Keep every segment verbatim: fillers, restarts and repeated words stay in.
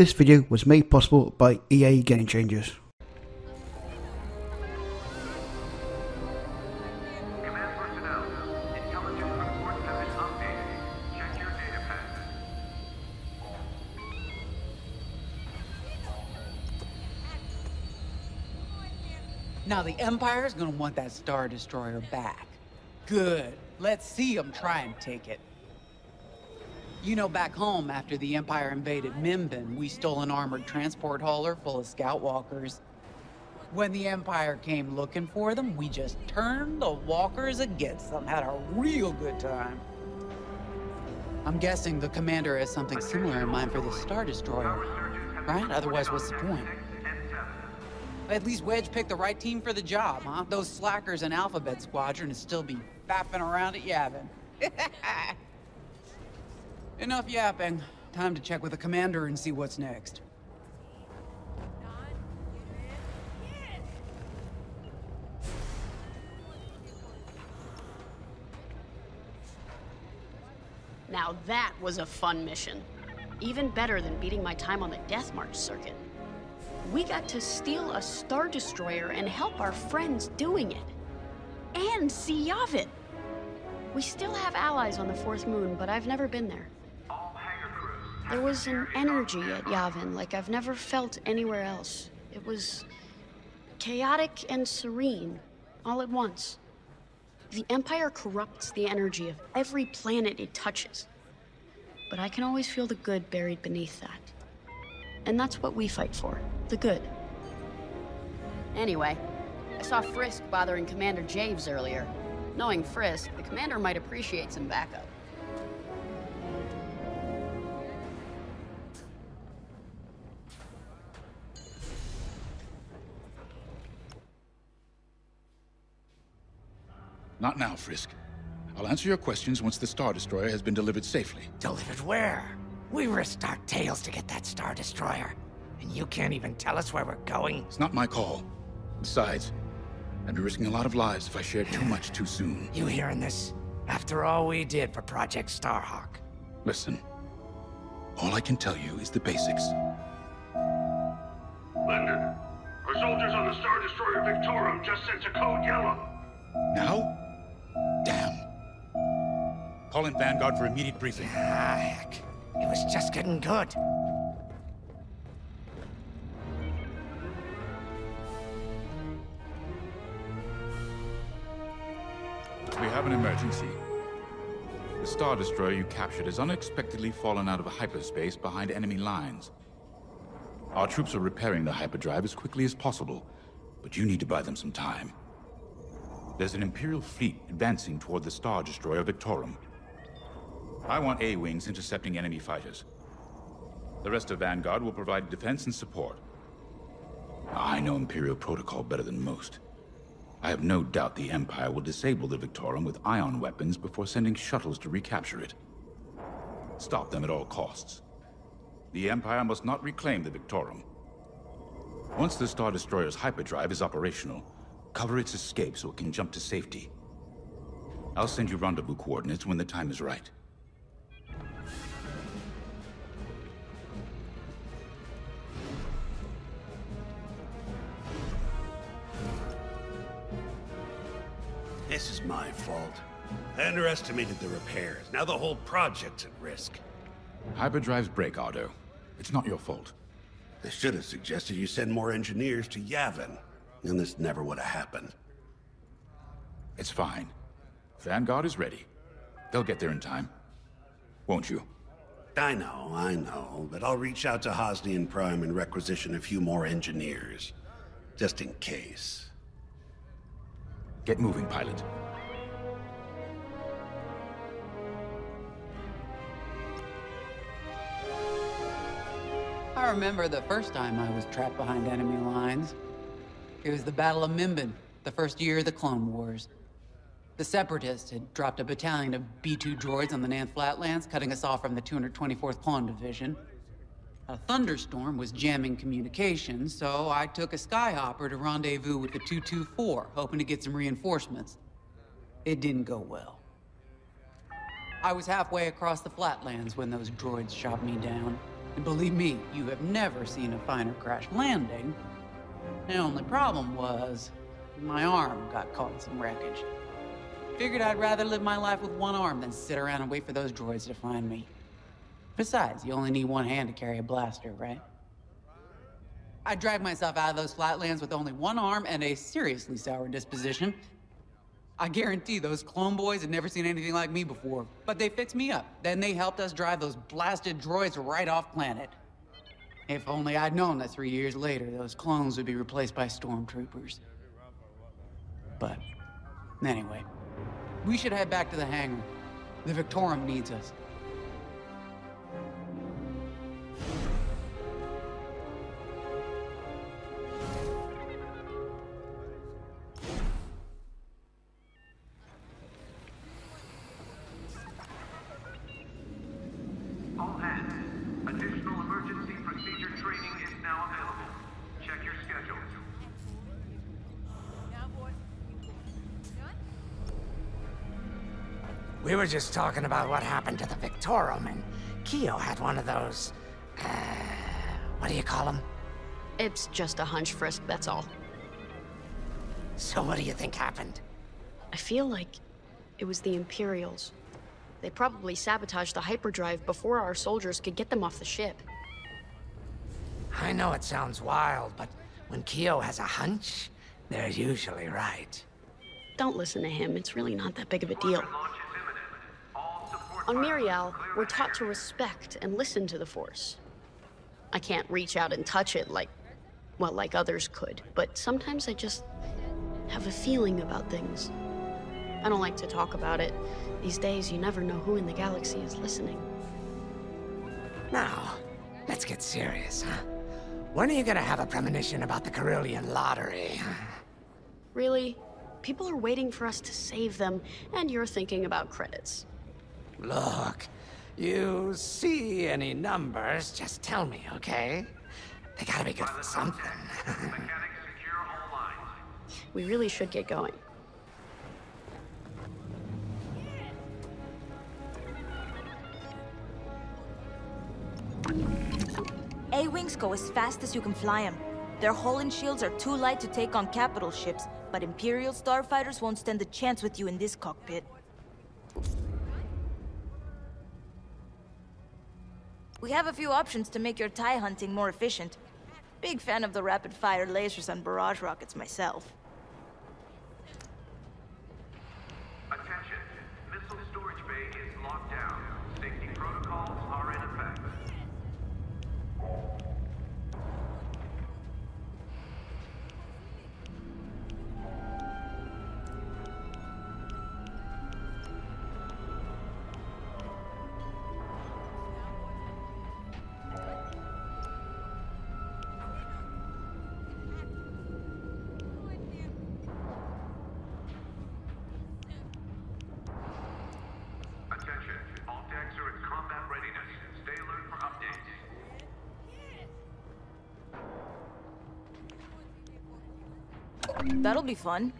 This video was made possible by E A Game Changers. Now the Empire is going to want that Star Destroyer back. Good. Let's see them try and take it. You know, back home after the Empire invaded Mimban, we stole an armored transport hauler full of scout walkers. When the Empire came looking for them, we just turned the walkers against them. Had a real good time. I'm guessing the commander has something similar in mind for the Star Destroyer, right? Otherwise, what's the point? At least Wedge picked the right team for the job, huh? Those slackers in Alphabet Squadron would still be faffing around at Yavin. Enough yapping. Time to check with the commander and see what's next. Now that was a fun mission. Even better than beating my time on the Death March circuit. We got to steal a Star Destroyer and help our friends doing it. And see Yavin. We still have allies on the fourth moon, but I've never been there. There was an energy at Yavin like I've never felt anywhere else. It was chaotic and serene, all at once. The Empire corrupts the energy of every planet it touches. But I can always feel the good buried beneath that. And that's what we fight for, the good. Anyway, I saw Frisk bothering Commander Javes earlier. Knowing Frisk, the commander might appreciate some backup. Not now, Frisk. I'll answer your questions once the Star Destroyer has been delivered safely. Delivered where? We risked our tails to get that Star Destroyer, and you can't even tell us where we're going? It's not my call. Besides, I'd be risking a lot of lives if I shared too much too soon. You hearing this? After all we did for Project Starhawk. Listen, all I can tell you is the basics. Lender, our soldiers on the Star Destroyer Victorum just sent to Code Yellow. Now? Damn. Call in Vanguard for immediate briefing. Ah, heck. It was just getting good. We have an emergency. The Star Destroyer you captured has unexpectedly fallen out of hyperspace behind enemy lines. Our troops are repairing the hyperdrive as quickly as possible, but you need to buy them some time. There's an Imperial fleet advancing toward the Star Destroyer Victorum. I want A-Wings intercepting enemy fighters. The rest of Vanguard will provide defense and support. I know Imperial protocol better than most. I have no doubt the Empire will disable the Victorum with ion weapons before sending shuttles to recapture it. Stop them at all costs. The Empire must not reclaim the Victorum. Once the Star Destroyer's hyperdrive is operational, cover its escape so it can jump to safety. I'll send you rendezvous coordinates when the time is right. This is my fault. I underestimated the repairs. Now the whole project's at risk. Hyperdrive's break, Ardo. It's not your fault. They should have suggested you send more engineers to Yavin, and this never would have happened. It's fine. Vanguard is ready. They'll get there in time. Won't you? I know, I know, but I'll reach out to Hosnian Prime and requisition a few more engineers. Just in case. Get moving, pilot. I remember the first time I was trapped behind enemy lines. It was the Battle of Mimban, the first year of the Clone Wars. The Separatists had dropped a battalion of B two droids on the Nant Flatlands, cutting us off from the two hundred twenty-fourth Clone Division. A thunderstorm was jamming communications, so I took a Skyhopper to rendezvous with the two two four, hoping to get some reinforcements. It didn't go well. I was halfway across the flatlands when those droids shot me down. And believe me, you have never seen a finer crash landing. The only problem was, my arm got caught in some wreckage. Figured I'd rather live my life with one arm than sit around and wait for those droids to find me. Besides, you only need one hand to carry a blaster, right? I dragged myself out of those flatlands with only one arm and a seriously sour disposition. I guarantee those clone boys had never seen anything like me before, but they fixed me up. Then they helped us drive those blasted droids right off planet. If only I'd known that three years later, those clones would be replaced by stormtroopers. But anyway, we should head back to the hangar. The Victorum needs us. We were just talking about what happened to the Victorum, and Keo had one of those, uh, what do you call them? It's just a hunch, Frisk, that's all. So what do you think happened? I feel like it was the Imperials. They probably sabotaged the hyperdrive before our soldiers could get them off the ship. I know it sounds wild, but when Keo has a hunch, they're usually right. Don't listen to him, it's really not that big of a deal. On Mirial, we're taught to respect and listen to the Force. I can't reach out and touch it like, well, like others could, but sometimes I just have a feeling about things. I don't like to talk about it. These days, you never know who in the galaxy is listening. Now, let's get serious, huh? When are you gonna have a premonition about the Corillian Lottery? Really? People are waiting for us to save them, and you're thinking about credits. Look, you see any numbers, just tell me, okay? They gotta be good for something. We really should get going. A-Wings go as fast as you can fly them. Their Holon shields are too light to take on capital ships, but Imperial starfighters won't stand a chance with you in this cockpit. We have a few options to make your TIE hunting more efficient. Big fan of the rapid-fire lasers and barrage rockets myself. Attention. Missile storage bay is locked down. Safety protocols are in effect. That'll be fun.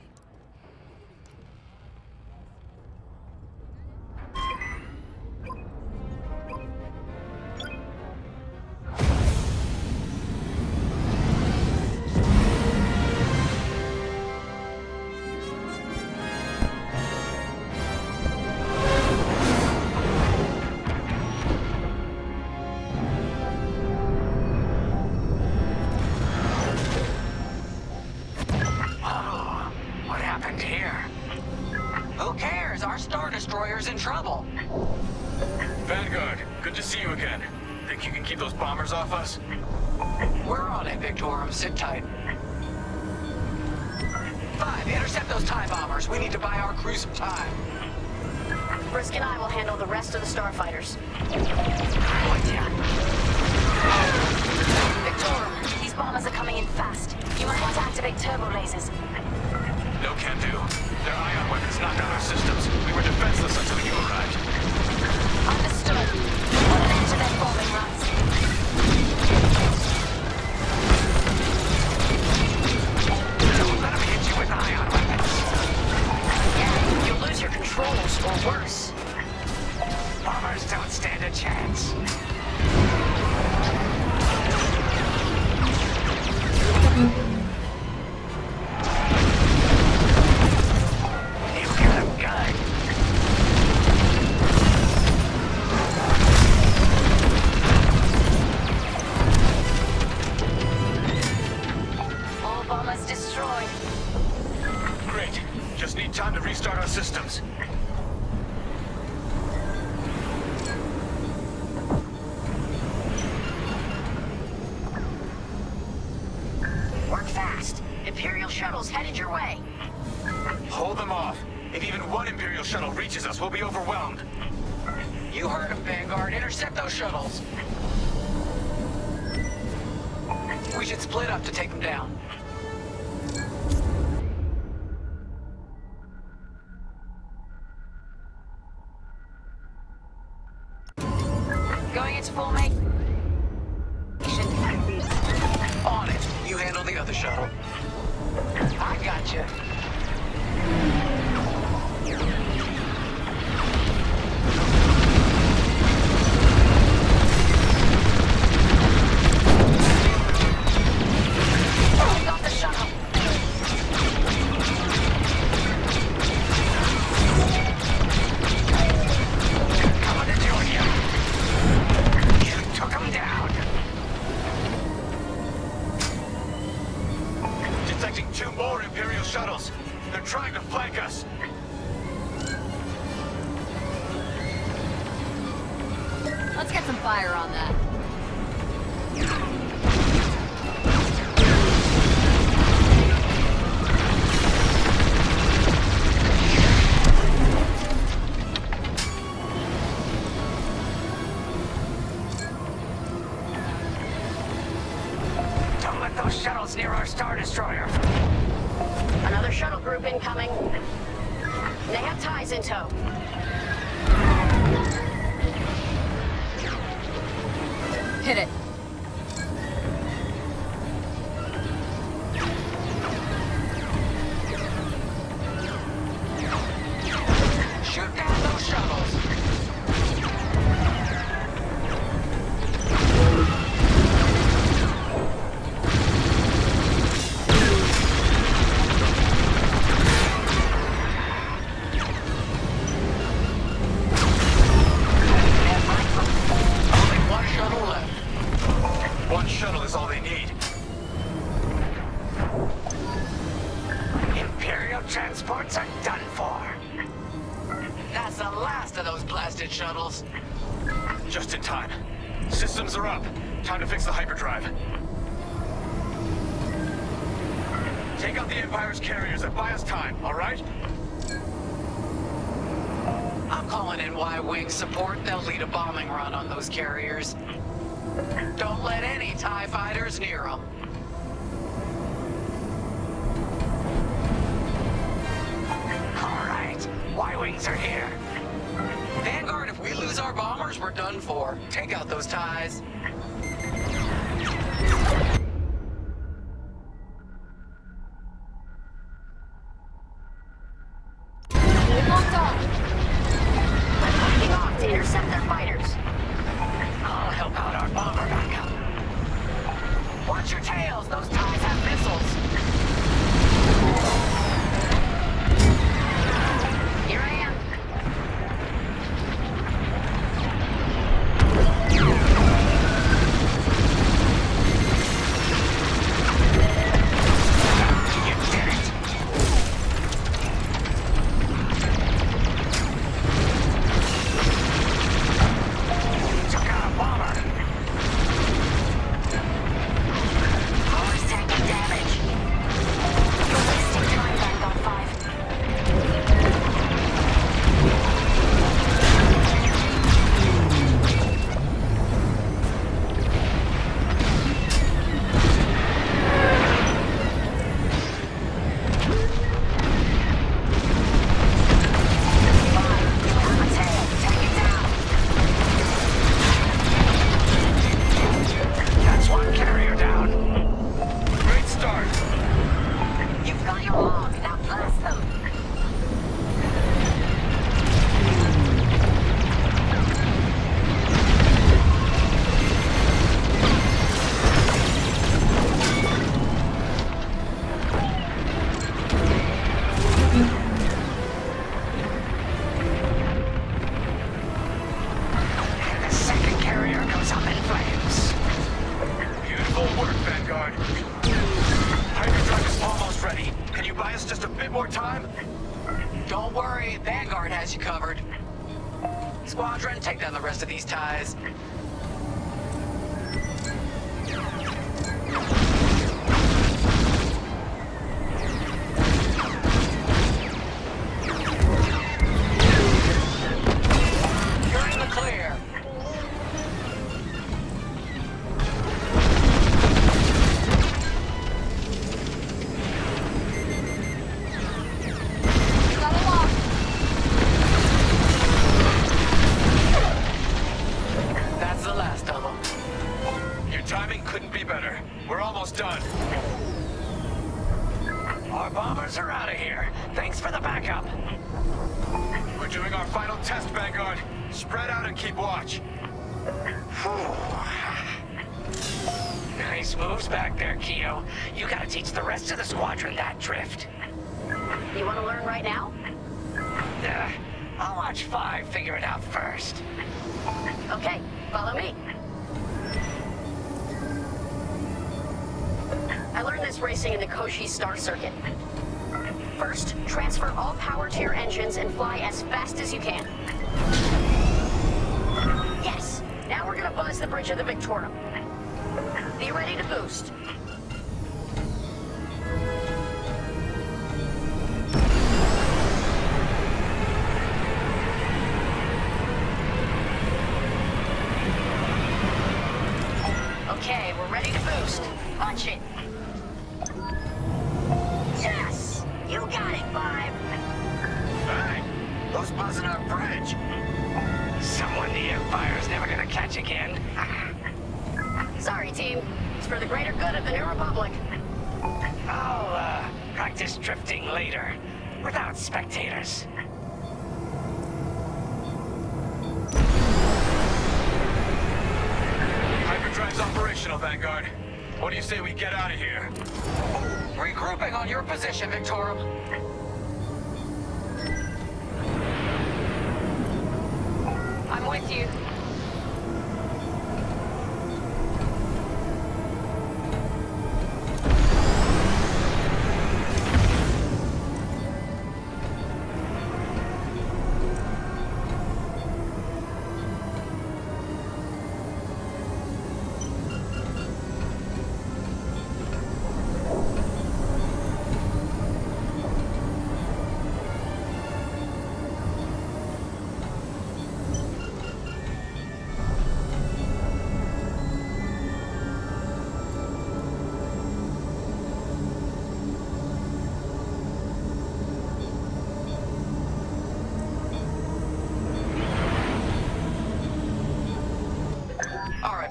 Bombers don't stand a chance. shuttles headed your way. Hold them off. If even one Imperial shuttle reaches us, we'll be overwhelmed. You heard of Vanguard. Intercept those shuttles. We should split up to take them down. Going into full make. On it. You handle the other shuttle. I gotcha. Near our Star Destroyer. Another shuttle group incoming. They have TIEs in tow. Hit it. Y-Wings are here. Vanguard, if we lose our bombers, we're done for. Take out those TIEs. couldn't be better. We're almost done. Our bombers are out of here. Thanks for the backup. We're doing our final test, Vanguard. Spread out and keep watch. Nice moves back there, Keo. You gotta teach the rest of the squadron that drift. You wanna learn right now? Uh, I'll watch Five figure it out first. Okay, follow me. I learned this racing in the Koshi Star Circuit. First, transfer all power to your engines and fly as fast as you can. Yes! Now we're gonna buzz the bridge of the Victorum. Be ready to boost. Okay, we're ready to boost. Punch it. Yes! You got it, Five! Hey! Who's buzzing our bridge? Someone the Empire's never gonna catch again. Sorry, team. It's for the greater good of the New Republic. I'll, uh, practice drifting later. Without spectators. Hyperdrive's operational, Vanguard. What do you say we get out of here? Regrouping on your position, Victorum. I'm with you.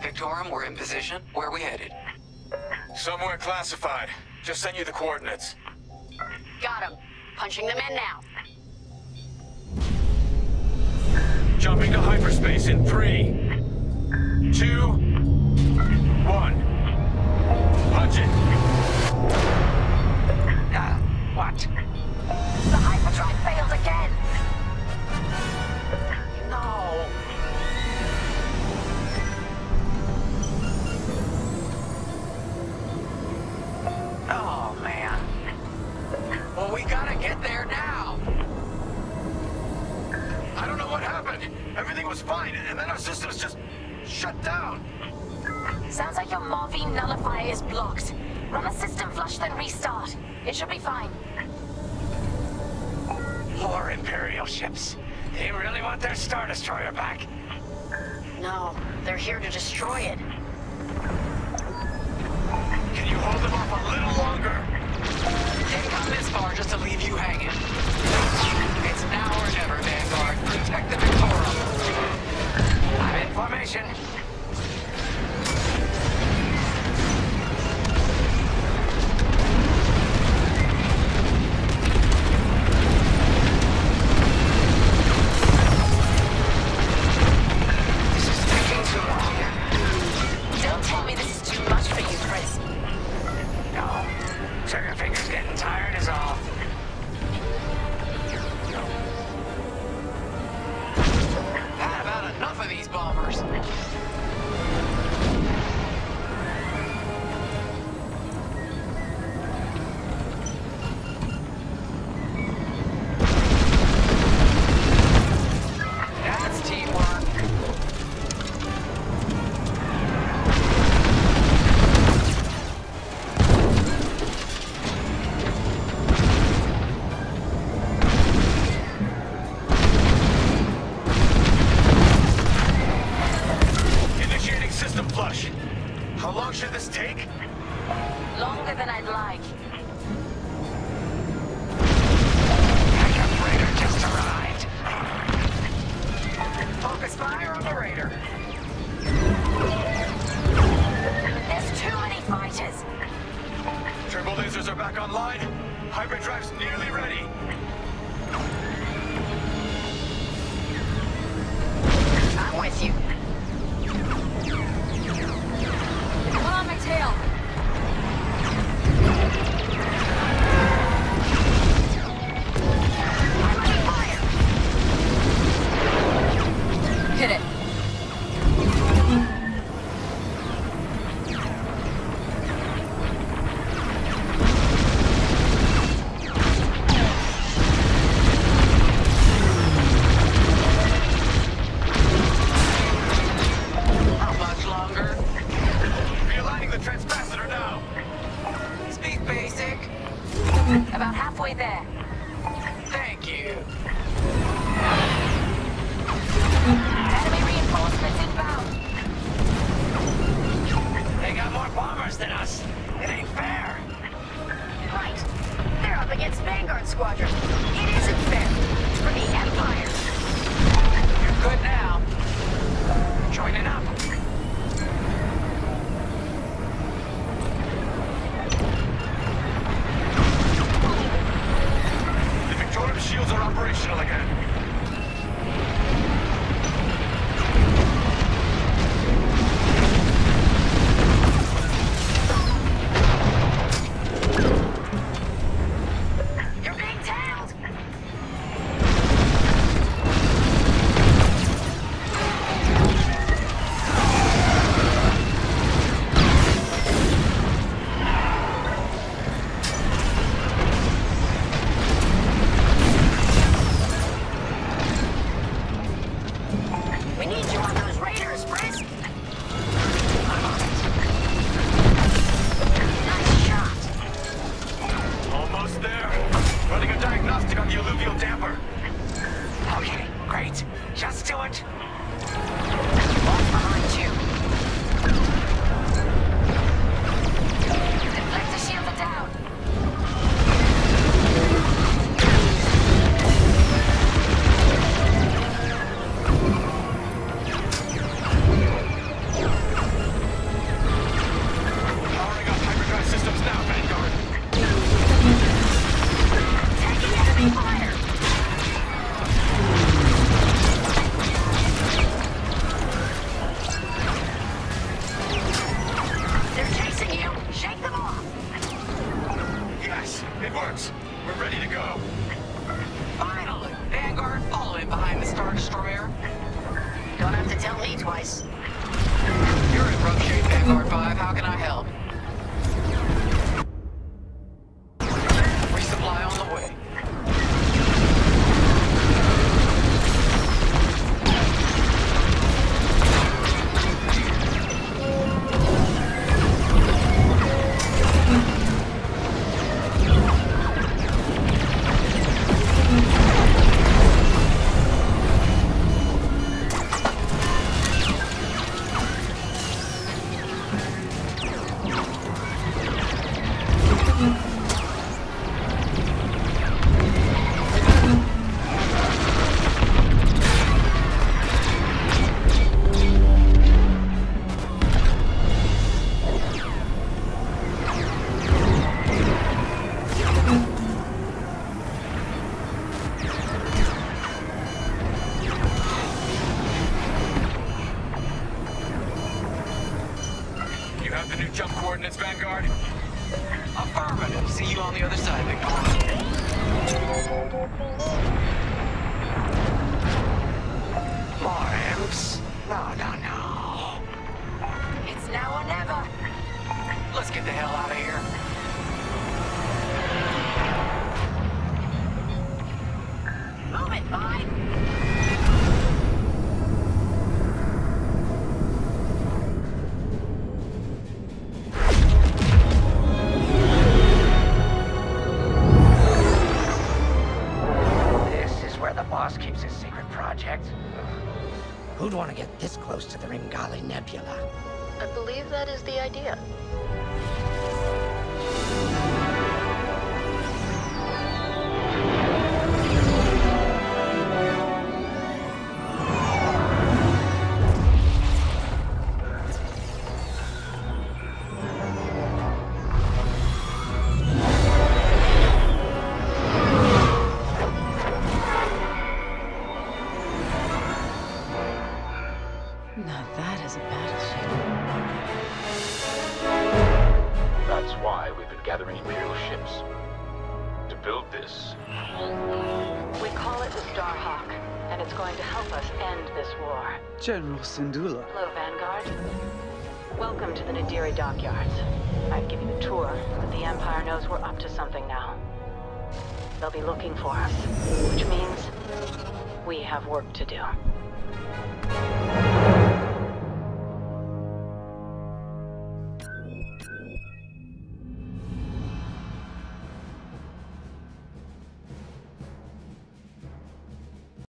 Victorum, we're in position. Where are we headed? Somewhere classified. Just send you the coordinates. Got him. Punching them in now. Jumping to hyperspace in three, two, one. Punch it. Uh, what? The hyperdrive failed again. Sounds like your Mar-V Nullifier is blocked. Run a system flush, then restart. It should be fine. More Imperial ships. They really want their Star Destroyer back. No, they're here to destroy it. Can you hold them off a little longer? They've come this far just to leave you hanging. It's now or never, Vanguard. Protect the Victorum. I'm in formation. Fire on the radar. There's too many fighters. Turbo lasers are back online. Hyperdrive's nearly ready. I'm with you. Pull on my tail. Hit it. How much longer? Realigning the transpacitor now. Speed basic. About halfway there. Thank you. Enemy reinforcements inbound. They got more bombers than us. It ain't fair. Right. They're up against Vanguard Squadron. It isn't fair. It's for the Empire. You're good now. Join it up. The Victorum shields are operational again. You're being tailed! We need you on those raiders, Brisk! I'm on it. Nice shot. Almost there. Running a diagnostic on the alluvial damper. Okay, great. Just do it. One's behind you. Deflector shields are down. Powering up hyperdrive systems now, Vanguard. Taking enemy fire. They're chasing you. Shake them off. Yes, it works. We're ready to go. Finally! Vanguard, follow in behind the Star Destroyer. Don't have to tell me twice. You're in rough shape, Vanguard five. How can I help? Resupply on the way. You have the new jump coordinates, Vanguard? Affirmative. See you on the other side, Victorum. More imps? No, no, no. It's now or never. Let's get the hell out of here. Move it, bud. This is where the boss keeps his secret project. Who'd want to get this close to the Ringali Nebula? I believe that is the idea. this? We call it the Starhawk, and it's going to help us end this war. General Syndulla. Hello, Vanguard. Welcome to the Nadiri Dockyards. I've given a tour, but the Empire knows we're up to something now. They'll be looking for us, which means we have work to do.